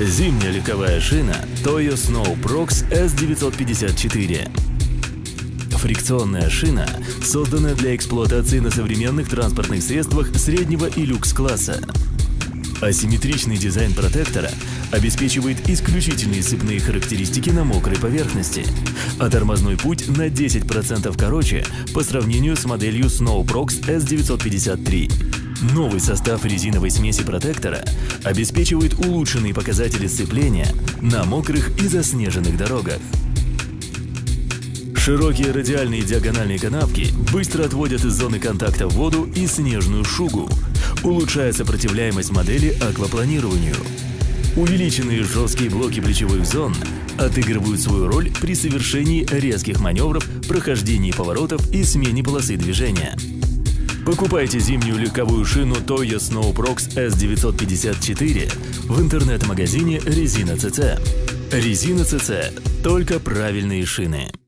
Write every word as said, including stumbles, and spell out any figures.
Зимняя легковая шина Toyo Snowprox эс девятьсот пятьдесят четыре. Фрикционная шина, созданная для эксплуатации на современных транспортных средствах среднего и люкс-класса. Асимметричный дизайн протектора обеспечивает исключительные сцепные характеристики на мокрой поверхности, а тормозной путь на десять процентов короче по сравнению с моделью Snowprox эс девятьсот пятьдесят три. Новый состав резиновой смеси протектора обеспечивает улучшенные показатели сцепления на мокрых и заснеженных дорогах. Широкие радиальные и диагональные канавки быстро отводят из зоны контакта воду и снежную шугу, улучшая сопротивляемость модели аквапланированию. Увеличенные жесткие блоки плечевых зон отыгрывают свою роль при совершении резких маневров, прохождении поворотов и смене полосы движения. Покупайте зимнюю легковую шину Toyo Snowprox эс девятьсот пятьдесят четыре в интернет-магазине Резина точка си си. Резина точка си си – только правильные шины.